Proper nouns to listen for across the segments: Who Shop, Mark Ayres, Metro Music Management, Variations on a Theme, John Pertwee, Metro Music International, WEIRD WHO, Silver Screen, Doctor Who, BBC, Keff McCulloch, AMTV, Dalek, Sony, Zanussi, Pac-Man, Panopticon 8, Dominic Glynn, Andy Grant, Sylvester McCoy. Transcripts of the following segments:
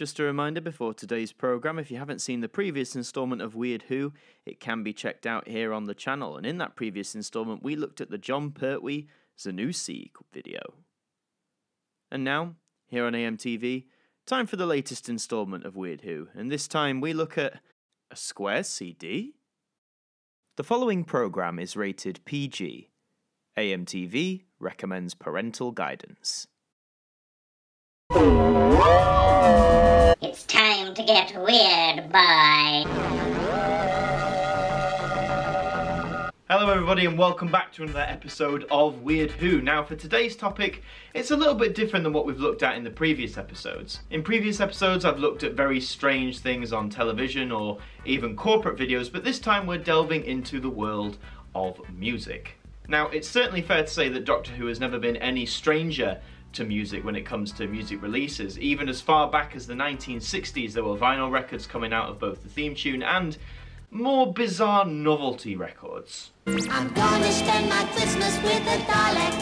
Just a reminder before today's programme, if you haven't seen the previous instalment of WEIRD WHO, it can be checked out here on the channel, and in that previous instalment we looked at the John Pertwee Zanussi video. And now, here on AMTV, time for the latest instalment of WEIRD WHO, and this time we look at a square CD? The following programme is rated PG. AMTV recommends parental guidance. It's time to get weird by... Hello everybody and welcome back to another episode of WEIRD WHO. Now for today's topic, it's a little bit different than what we've looked at in the previous episodes. In previous episodes I've looked at very strange things on television or even corporate videos, but this time we're delving into the world of music. Now it's certainly fair to say that Doctor Who has never been any stranger to music when it comes to music releases. Even as far back as the 1960s there were vinyl records coming out of both the theme tune and more bizarre novelty records. I'm gonna spend my Christmas with a Dalek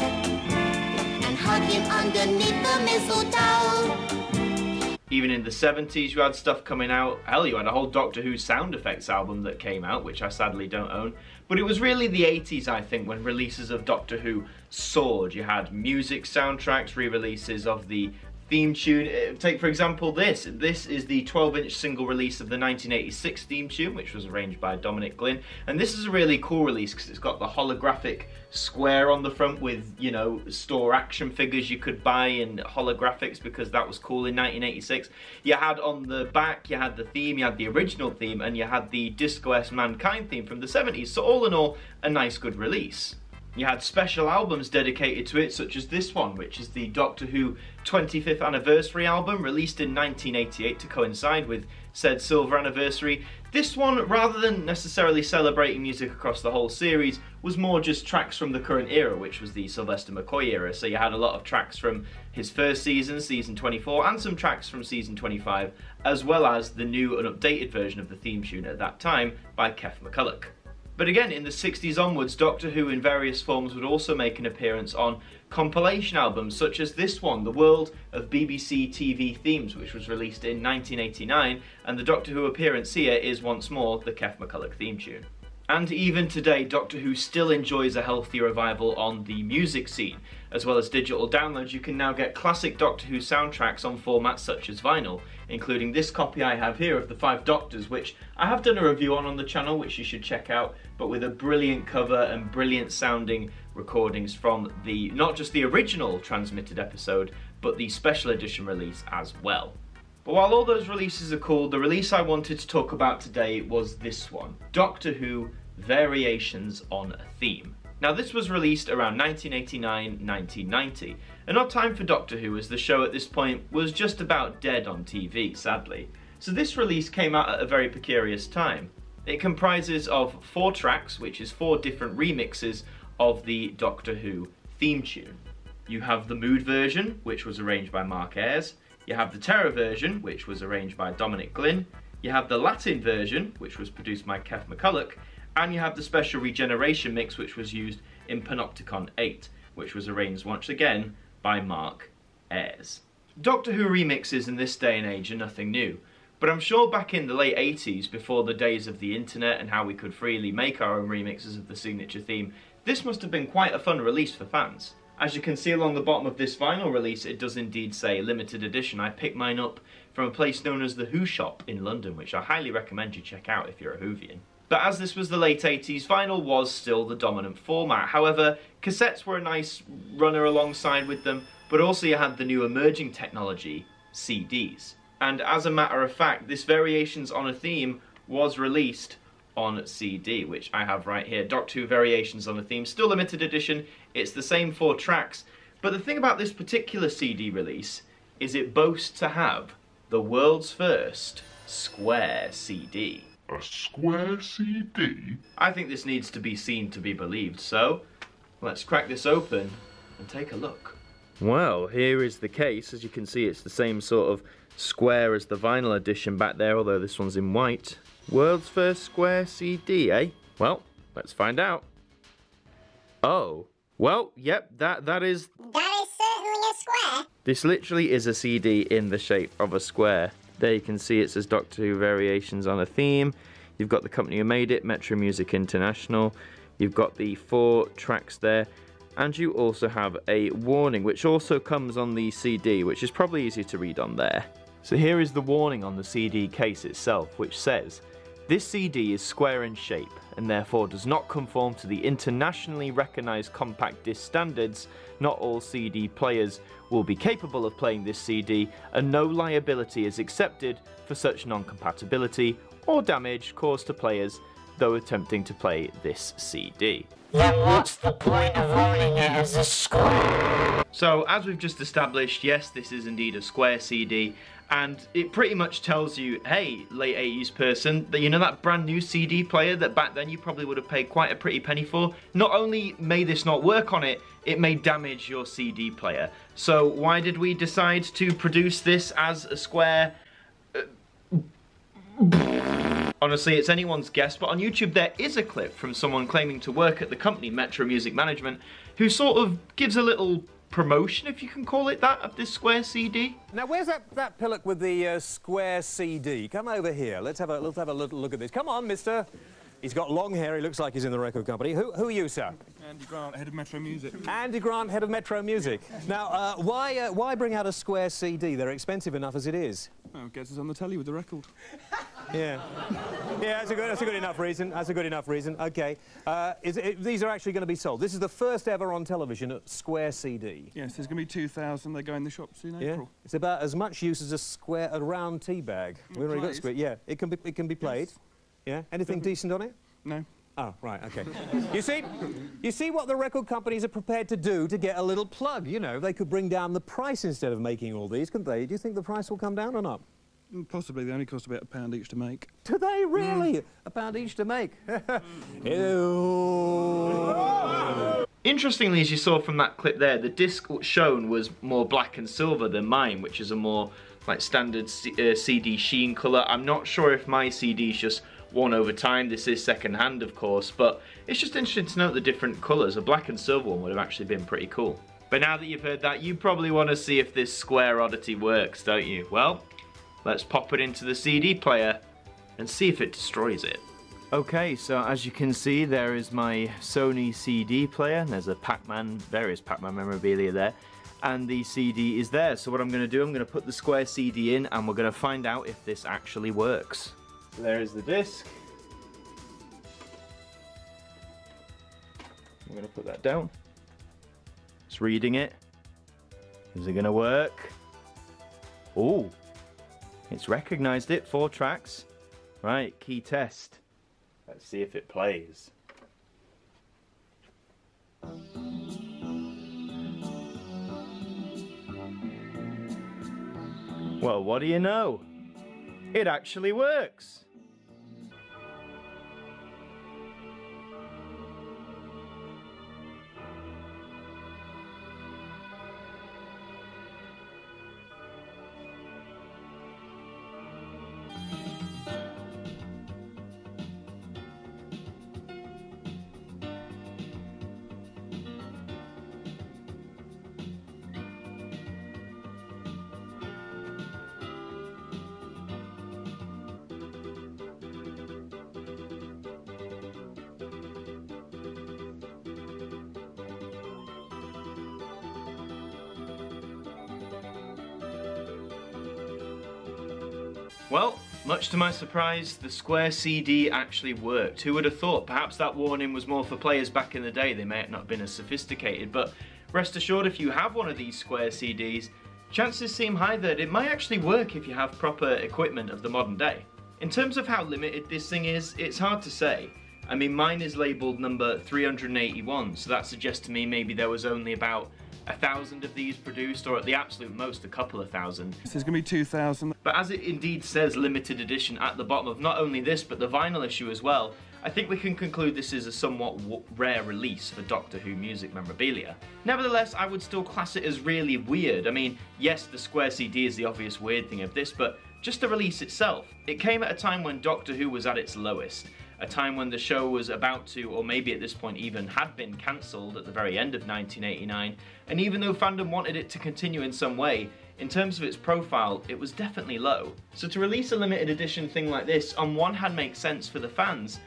and hug him underneath the mistletoe. Even in the 70s you had stuff coming out. Hell, you had a whole Doctor Who sound effects album that came out, which I sadly don't own. But it was really the 80s, I think, when releases of Doctor Who soared. You had music soundtracks, re-releases of the theme tune. Take, for example, this. This is the 12-inch single release of the 1986 theme tune, which was arranged by Dominic Glynn. And this is a really cool release because it's got the holographic square on the front with, you know, store action figures you could buy and holographics, because that was cool in 1986. You had on the back, you had the theme, you had the original theme, and you had the Disco-esque Mankind theme from the 70s. So all in all, a nice good release. You had special albums dedicated to it, such as this one, which is the Doctor Who 25th anniversary album, released in 1988 to coincide with said silver anniversary. This one, rather than necessarily celebrating music across the whole series, was more just tracks from the current era, which was the Sylvester McCoy era. So you had a lot of tracks from his first season, season 24, and some tracks from season 25, as well as the new and updated version of the theme tune at that time by Keff McCulloch. But again, in the 60s onwards, Doctor Who in various forms would also make an appearance on compilation albums such as this one, The World of BBC TV Themes, which was released in 1989, and the Doctor Who appearance here is once more the Keff McCulloch theme tune. And even today, Doctor Who still enjoys a healthy revival on the music scene. As well as digital downloads, you can now get classic Doctor Who soundtracks on formats such as vinyl, including this copy I have here of The Five Doctors, which I have done a review on the channel, which you should check out, but with a brilliant cover and brilliant sounding recordings from the, not just the original transmitted episode, but the special edition release as well. But while all those releases are cool, the release I wanted to talk about today was this one, Doctor Who Variations on a Theme. Now this was released around 1989-1990, and our time for Doctor Who as the show at this point was just about dead on TV, sadly. So this release came out at a very precarious time. It comprises of 4 tracks, which is 4 different remixes of the Doctor Who theme tune. You have the Mood version, which was arranged by Mark Ayres. You have the Terror version, which was arranged by Dominic Glynn. You have the Latin version, which was produced by Keff McCulloch. And you have the special regeneration mix, which was used in Panopticon 8, which was arranged once again by Mark Ayres. Doctor Who remixes in this day and age are nothing new, but I'm sure back in the late 80s, before the days of the internet and how we could freely make our own remixes of the signature theme, this must have been quite a fun release for fans. As you can see along the bottom of this vinyl release, it does indeed say limited edition. I picked mine up from a place known as the Who Shop in London, which I highly recommend you check out if you're a Whovian. But as this was the late 80s, vinyl was still the dominant format. However, cassettes were a nice runner alongside with them, but also you had the new emerging technology, CDs. And as a matter of fact, this Variations on a Theme was released on CD, which I have right here. Doctor Who Variations on a Theme, still limited edition. It's the same 4 tracks. But the thing about this particular CD release is it boasts to have the world's first square CD. A square CD? I think this needs to be seen to be believed, so let's crack this open and take a look. Well, here is the case. As you can see, it's the same sort of square as the vinyl edition back there, although this one's in white. World's first square CD, eh? Well, let's find out. Oh. Well, yep, that is certainly a square. This literally is a CD in the shape of a square. There you can see it says Doctor Who Variations on a Theme. You've got the company who made it, Metro Music International. You've got the 4 tracks there. And you also have a warning, which also comes on the CD, which is probably easier to read on there. So here is the warning on the CD case itself, which says, "This CD is square in shape and therefore does not conform to the internationally recognized compact disc standards. Not all CD players will be capable of playing this CD, and no liability is accepted for such non-compatibility or damage caused to players, though attempting to play this CD." Then what's the point of owning it as a square? So as we've just established, yes, this is indeed a square CD, and it pretty much tells you, hey, late 80s person, that you know that brand new CD player that back then you probably would have paid quite a pretty penny for, not only may this not work on it, it may damage your CD player. So why did we decide to produce this as a square? Honestly, it's anyone's guess, but on YouTube there is a clip from someone claiming to work at the company Metro Music Management who sort of gives a little promotion, if you can call it that, of this square CD. Now, where's that pillock with the square CD? Come over here. Let's have a little look at this. Come on, mister. He's got long hair. He looks like he's in the record company. Who are you, sir? Andy Grant, head of Metro Music. Andy Grant, head of Metro Music. Now, why bring out a square CD? They're expensive enough as it is. Oh, I guess it's on the telly with the record. Yeah. Yeah, that's a good enough reason. That's a good enough reason. Okay. These are actually going to be sold. This is the first ever on television at square CD. Yes, there's going to be 2,000. They go in the shops in April. It's about as much use as a round tea bag. We've already got square. Yeah, it can be played. Yes. Yeah. Anything decent on it? No. Oh, right. Okay. You see what the record companies are prepared to do to get a little plug. You know, they could bring down the price instead of making all these, couldn't they? Do you think the price will come down or not? Possibly. They only cost about £1 each to make. Do they really? Mm. £1 each to make? Ew. Interestingly, as you saw from that clip there, the disc shown was more black and silver than mine, which is a more like standard CD sheen colour. I'm not sure if my CD's just worn over time. This is second hand, of course, but it's just interesting to note the different colours. A black and silver one would have actually been pretty cool. But now that you've heard that, you probably want to see if this square oddity works, don't you? Well, let's pop it into the CD player and see if it destroys it. Okay, so as you can see, there is my Sony CD player. There's a Pac-Man, various Pac-Man memorabilia there, and the CD is there. So what I'm going to do, I'm going to put the square CD in and we're going to find out if this actually works. So there is the disc. I'm going to put that down. It's reading it. Is it going to work? Ooh. It's recognised it, 4 tracks. Right, key test. Let's see if it plays. Well, what do you know? It actually works. Well, much to my surprise, the square CD actually worked. Who would have thought? Perhaps that warning was more for players back in the day. They may have not been as sophisticated, but rest assured, if you have one of these square CDs, chances seem high that it might actually work if you have proper equipment of the modern day. In terms of how limited this thing is, it's hard to say. I mean, mine is labelled number 381, so that suggests to me maybe there was only about 1,000 of these produced, or at the absolute most, a couple of thousand. So there's going to be 2,000. But as it indeed says limited edition at the bottom of not only this, but the vinyl issue as well, I think we can conclude this is a somewhat rare release for Doctor Who music memorabilia. Nevertheless, I would still class it as really weird. I mean, yes, the square CD is the obvious weird thing of this, but just the release itself. It came at a time when Doctor Who was at its lowest. A time when the show was about to, or maybe at this point even had been cancelled at the very end of 1989, and even though fandom wanted it to continue in some way, In terms of its profile, it was definitely low. So to release a limited edition thing like this on one hand makes sense for the fans,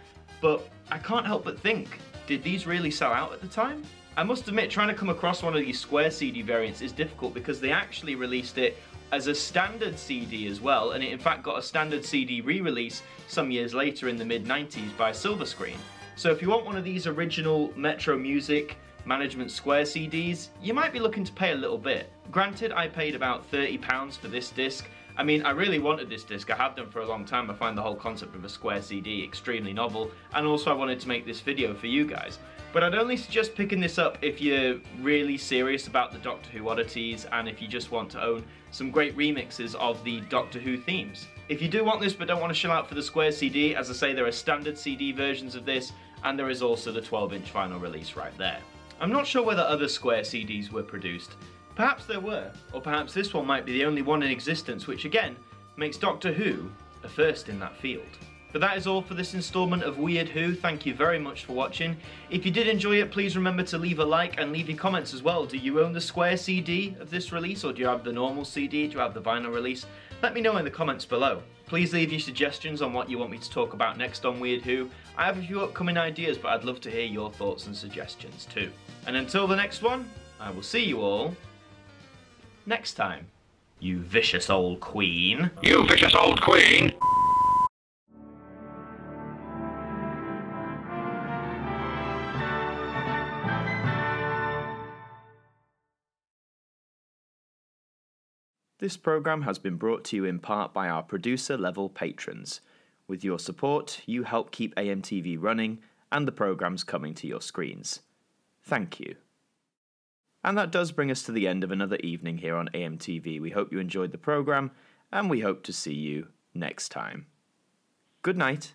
but I can't help but think, did these really sell out at the time? I must admit, trying to come across one of these square CD variants is difficult because they actually released it as a standard CD as well, and it in fact got a standard CD re-release some years later in the mid-90s by Silver Screen. So if you want one of these original Metro Music Management square CDs, you might be looking to pay a little bit. Granted, I paid about £30 for this disc. I mean, I really wanted this disc, I have done for a long time. I find the whole concept of a square CD extremely novel, and also I wanted to make this video for you guys. But I'd only suggest picking this up if you're really serious about the Doctor Who oddities and if you just want to own some great remixes of the Doctor Who themes. If you do want this but don't want to shell out for the square CD, as I say, there are standard CD versions of this, and there is also the 12-inch final release right there. I'm not sure whether other square CDs were produced. Perhaps there were, or perhaps this one might be the only one in existence, which again makes Doctor Who a first in that field. But that is all for this instalment of WEIRD WHO. Thank you very much for watching. If you did enjoy it, please remember to leave a like and leave your comments as well. Do you own the square CD of this release, or do you have the normal CD? Do you have the vinyl release? Let me know in the comments below. Please leave your suggestions on what you want me to talk about next on WEIRD WHO. I have a few upcoming ideas, but I'd love to hear your thoughts and suggestions too. And until the next one, I will see you all next time. You vicious old queen. You vicious old queen! This programme has been brought to you in part by our producer-level patrons. With your support, you help keep AMTV running and the programmes coming to your screens. Thank you. And that does bring us to the end of another evening here on AMTV. We hope you enjoyed the programme, and we hope to see you next time. Good night.